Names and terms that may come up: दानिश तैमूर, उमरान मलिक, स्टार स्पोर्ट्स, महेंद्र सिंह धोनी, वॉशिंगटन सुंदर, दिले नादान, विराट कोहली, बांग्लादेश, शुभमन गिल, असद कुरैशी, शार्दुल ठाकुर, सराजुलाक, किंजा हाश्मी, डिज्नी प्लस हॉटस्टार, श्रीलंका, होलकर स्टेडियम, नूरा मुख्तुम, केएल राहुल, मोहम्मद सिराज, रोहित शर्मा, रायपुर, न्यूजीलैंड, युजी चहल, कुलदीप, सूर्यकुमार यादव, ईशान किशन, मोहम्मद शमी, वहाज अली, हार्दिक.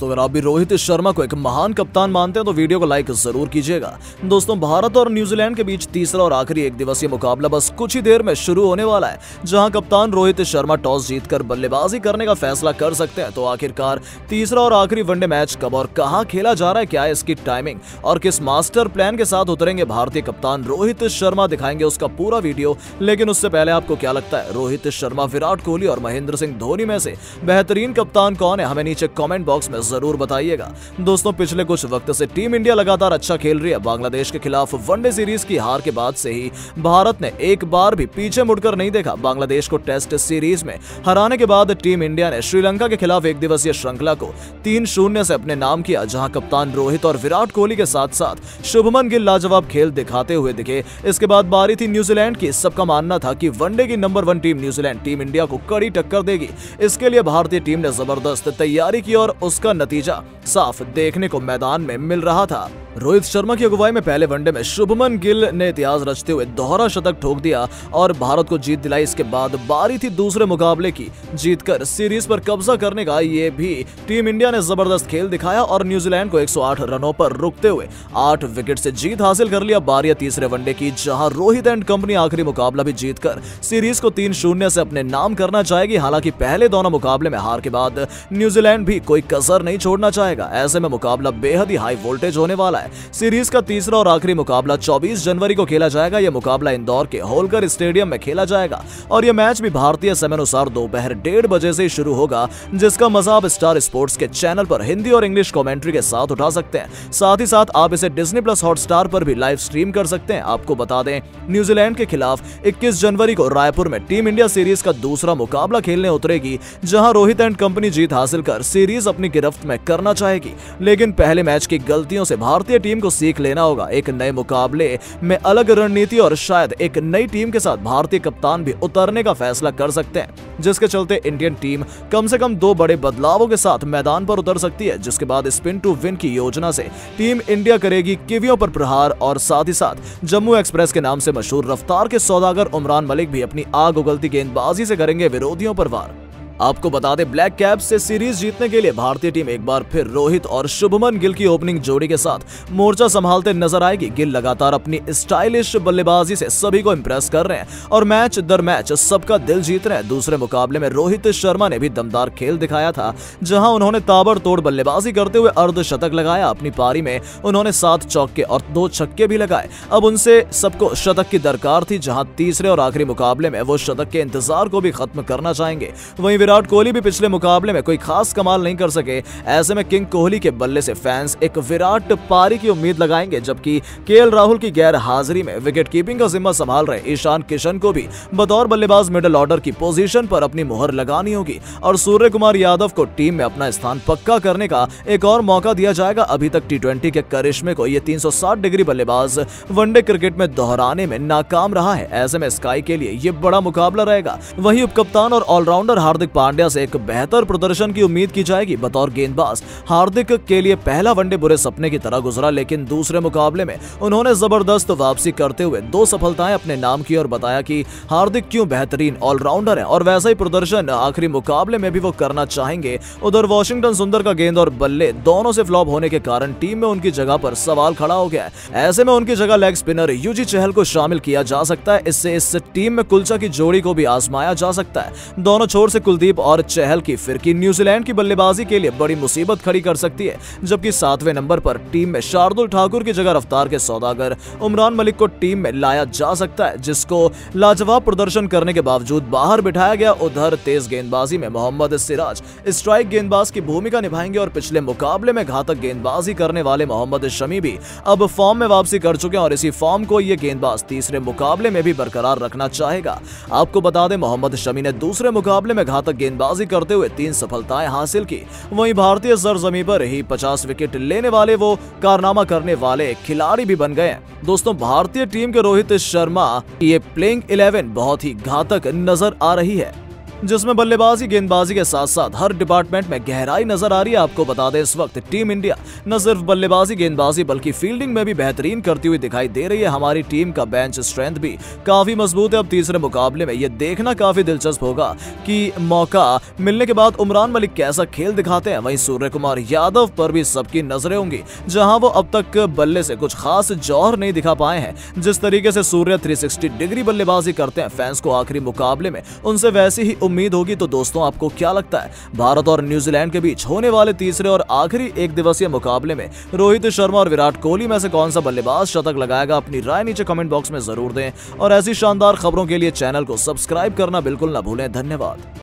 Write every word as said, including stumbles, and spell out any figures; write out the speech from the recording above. दोस्तों अगर आप भी रोहित शर्मा को एक महान कप्तान मानते हैं तो वीडियो को लाइक जरूर कीजिएगा। दोस्तों भारत और न्यूजीलैंड के बीच तीसरा और आखिरी एक दिवसीय मुकाबला बस कुछ ही देर में शुरू होने वाला है, जहां कप्तान रोहित शर्मा टॉस जीतकर बल्लेबाजी करने का फैसला कर सकते हैं। तो आखिरकार तीसरा और आखिरी वनडे मैच कब और कहां खेला जा रहा है, क्या है इसकी टाइमिंग और किस मास्टर प्लान के साथ उतरेंगे भारतीय कप्तान रोहित शर्मा, दिखाएंगे उसका पूरा वीडियो। लेकिन उससे पहले आपको क्या लगता है रोहित शर्मा, विराट कोहली और महेंद्र सिंह धोनी में से बेहतरीन कप्तान कौन है, हमें नीचे कमेंट बॉक्स में जरूर बताइएगा। दोस्तों पिछले कुछ वक्त से टीम इंडिया लगातार अच्छा खेल रही है। बांग्लादेश के खिलाफ वनडे सीरीज की हार के बाद से ही भारत ने एक बार भी पीछे मुड़कर नहीं देखा। बांग्लादेश को टेस्ट सीरीज में हराने के बाद टीम इंडिया ने श्रीलंका के खिलाफ एक दिवसीय श्रृंखला को तीन शून्य से अपने नाम किया, जहां कप्तान रोहित और विराट कोहली के साथ साथ शुभमन गिल लाजवाब खेल दिखाते हुए दिखे। इसके बाद बारी थी न्यूजीलैंड की। सबका मानना था कि वनडे की number one team न्यूजीलैंड team India को कड़ी टक्कर देगी। इसके लिए भारतीय टीम ने जबरदस्त तैयारी की और उसका नतीजा साफ देखने को मैदान में मिल रहा था। रोहित शर्मा की अगुवाई में पहले वनडे में शुभमन गिल ने इतिहास रचते हुए दोहरा शतक ठोक दिया और भारत को जीत दिलाई। इसके बाद बारी थी दूसरे मुकाबले की, जीतकर सीरीज पर कब्जा करने का। ये भी टीम इंडिया ने जबरदस्त खेल दिखाया और न्यूजीलैंड को एक सौ आठ रनों पर रुकते हुए आठ विकेट से जीत हासिल कर लिया। बारी तीसरे वनडे की, जहां रोहित एंड कंपनी आखिरी मुकाबला भी जीतकर सीरीज को तीन शून्य से अपने नाम करना चाहेगी। हालांकि पहले दोनों मुकाबले में हार के बाद न्यूजीलैंड भी कोई कसर नहीं छोड़ना चाहेगा। ऐसे में मुकाबला बेहद ही हाई वोल्टेज होने वाला है। सीरीज का तीसरा और आखिरी मुकाबला चौबीस जनवरी को खेला जाएगा। यह मुकाबला इंदौर के होलकर स्टेडियम में खेला जाएगा और यह मैच भी भारतीय समय अनुसार दोपहर डेढ़ बजे से शुरू होगा, जिसका मजा आप स्टार स्पोर्ट्स के चैनल पर हिंदी और इंग्लिश कमेंट्री के साथ उठा सकते हैं। साथ ही साथ आप इसे डिज्नी प्लस हॉटस्टार पर भी लाइव स्ट्रीम कर सकते हैं। आपको बता दें न्यूजीलैंड के खिलाफ इक्कीस जनवरी को रायपुर में टीम इंडिया सीरीज का दूसरा मुकाबला खेलने उतरेगी, जहां रोहित एंड कंपनी जीत हासिल कर सीरीज अपनी गिरफ्त में करना चाहेगी। लेकिन पहले मैच की गलतियों से भारत भारतीय टीम को सीख लेना होगा। एक नए मुकाबले में अलग रणनीति और शायद एक नई टीम के साथ भारतीय कप्तान भी उतरने का फैसला कर सकते हैं, जिसके चलते इंडियन टीम कम से कम दो बड़े बदलावों के साथ मैदान पर उतर सकती है। जिसके बाद स्पिन टू विन की योजना से टीम इंडिया करेगी किवियों पर प्रहार और साथ ही साथ जम्मू एक्सप्रेस के नाम से मशहूर रफ्तार के सौदागर उमरान मलिक भी अपनी आग उगलती गेंदबाजी से करेंगे विरोधियों पर वार। आपको बता दें ब्लैक कैप्स से सीरीज जीतने के लिए भारतीय टीम एक बार फिर रोहित और शुभमन गिल की ओपनिंग जोड़ी के साथ मोर्चा संभालते नजर आएगी। गिल लगातार अपनी स्टाइलिश बल्लेबाजी से सभी को इंप्रेस कर रहे हैं और मैच दर मैच सबका दिल जीत रहे हैं। दूसरे मुकाबले में रोहित शर्मा ने भी दमदार खेल दिखाया था, जहां उन्होंने ताबड़तोड़ बल्लेबाजी करते हुए अर्धशतक लगाया। अपनी पारी में उन्होंने सात चौके और दो छक्के भी लगाए। अब उनसे सबको शतक की दरकार थी, जहाँ तीसरे और आखिरी मुकाबले में वो शतक के इंतजार को भी खत्म करना चाहेंगे। वहीं विराट कोहली भी पिछले मुकाबले में कोई खास कमाल नहीं कर सके। ऐसे में किंग कोहली के बल्ले से फैंस एक विराट पारी की उम्मीद लगाएंगे, जबकि केएल राहुल की गैर हाजिरी में विकेट कीपिंग का जिम्मा संभाल रहे ईशान किशन को भी बतौर बल्लेबाज मिडिल ऑर्डर की पोजीशन पर अपनी मुहर लगानी होगी और सूर्यकुमार यादव को टीम में अपना स्थान पक्का करने का एक और मौका दिया जाएगा। अभी तक टी ट्वेंटी के करिश्मे को यह तीन सौ साठ डिग्री बल्लेबाज वनडे क्रिकेट में दोहराने में नाकाम रहा है। ऐसे में स्काई के लिए यह बड़ा मुकाबला रहेगा। वहीं उपकप्तान और ऑलराउंडर हार्दिक पांड्या से एक बेहतर प्रदर्शन की उम्मीद की जाएगी। बतौर गेंदबाज हार्दिक के लिए पहला वनडे बुरे सपने की तरह गुजरा, लेकिन दूसरे मुकाबले में उन्होंने जबरदस्त वापसी करते हुए दो सफलताएं अपने नाम की और बताया कि हार्दिक क्यों बेहतरीन ऑलराउंडर हैं और वैसा ही प्रदर्शन आखिरी मुकाबले में भी वो करना चाहेंगे। उधर वॉशिंगटन सुंदर का गेंद और बल्ले दोनों से फ्लॉप होने के कारण टीम में उनकी जगह पर सवाल खड़ा हो गया है। ऐसे में उनकी जगह लेग स्पिनर युजी चहल को शामिल किया जा सकता है। इससे इस टीम में कुलचा की जोड़ी को भी आजमाया जा सकता है। दोनों छोर से कुलदीप और चहल की फिरकी न्यूजीलैंड की बल्लेबाजी के लिए बड़ी मुसीबत खड़ी कर सकती है, जबकि सातवें नंबर पर टीम में शार्दुल ठाकुर की जगह रफ्तार के सौदागर उमरान मलिक को टीम में लाया जा सकता है, जिसको लाजवाब प्रदर्शन करने के बावजूद बाहर बिठाया गया। उधर तेज गेंदबाजी में मोहम्मद सिराज स्ट्राइक गेंदबाज की भूमिका निभाएंगे और पिछले मुकाबले में घातक गेंदबाजी करने वाले मोहम्मद शमी भी अब फॉर्म में वापसी कर चुके हैं और इसी फॉर्म को यह गेंदबाज तीसरे मुकाबले में भी बरकरार रखना चाहेगा। आपको बता दें मोहम्मद शमी ने दूसरे मुकाबले में घातक गेंदबाजी करते हुए तीन सफलताएं हासिल की। वहीं भारतीय सरजमीं पर ही पचास विकेट लेने वाले वो कारनामा करने वाले खिलाड़ी भी बन गए हैं। दोस्तों भारतीय टीम के रोहित शर्मा की ये प्लेइंग इलेवन बहुत ही घातक नजर आ रही है। जिसमें बल्लेबाजी गेंदबाजी के साथ साथ हर डिपार्टमेंट में गहराई नजर आ रही है। आपको बता दें इस वक्त टीम इंडिया न सिर्फ बल्लेबाजी गेंदबाजी बल्कि फील्डिंग में भी बेहतरीन करती हुई दिखाई दे रही है। हमारी टीम का बेंच स्ट्रेंथ भी काफी मजबूत है। अब तीसरे मुकाबले में यह देखना काफी दिलचस्प होगा कि मौका मिलने के बाद उमरान मलिक कैसा खेल दिखाते हैं। वहीं सूर्यकुमार यादव पर भी सबकी नजरें होंगी, जहां वो अब तक बल्ले से कुछ खास जौहर नहीं दिखा पाए हैं। जिस तरीके से सूर्य तीन सौ साठ डिग्री बल्लेबाजी करते हैं, फैंस को आखिरी मुकाबले में उनसे वैसी ही उम्मीद होगी। तो दोस्तों, आपको क्या लगता है भारत और न्यूजीलैंड के बीच होने वाले तीसरे और आखिरी एक दिवसीय मुकाबले में रोहित शर्मा और विराट कोहली में से कौन सा बल्लेबाज शतक लगाएगा? अपनी राय नीचे कमेंट बॉक्स में जरूर दें और ऐसी शानदार खबरों के लिए चैनल को सब्सक्राइब करना बिल्कुल ना भूलें। धन्यवाद।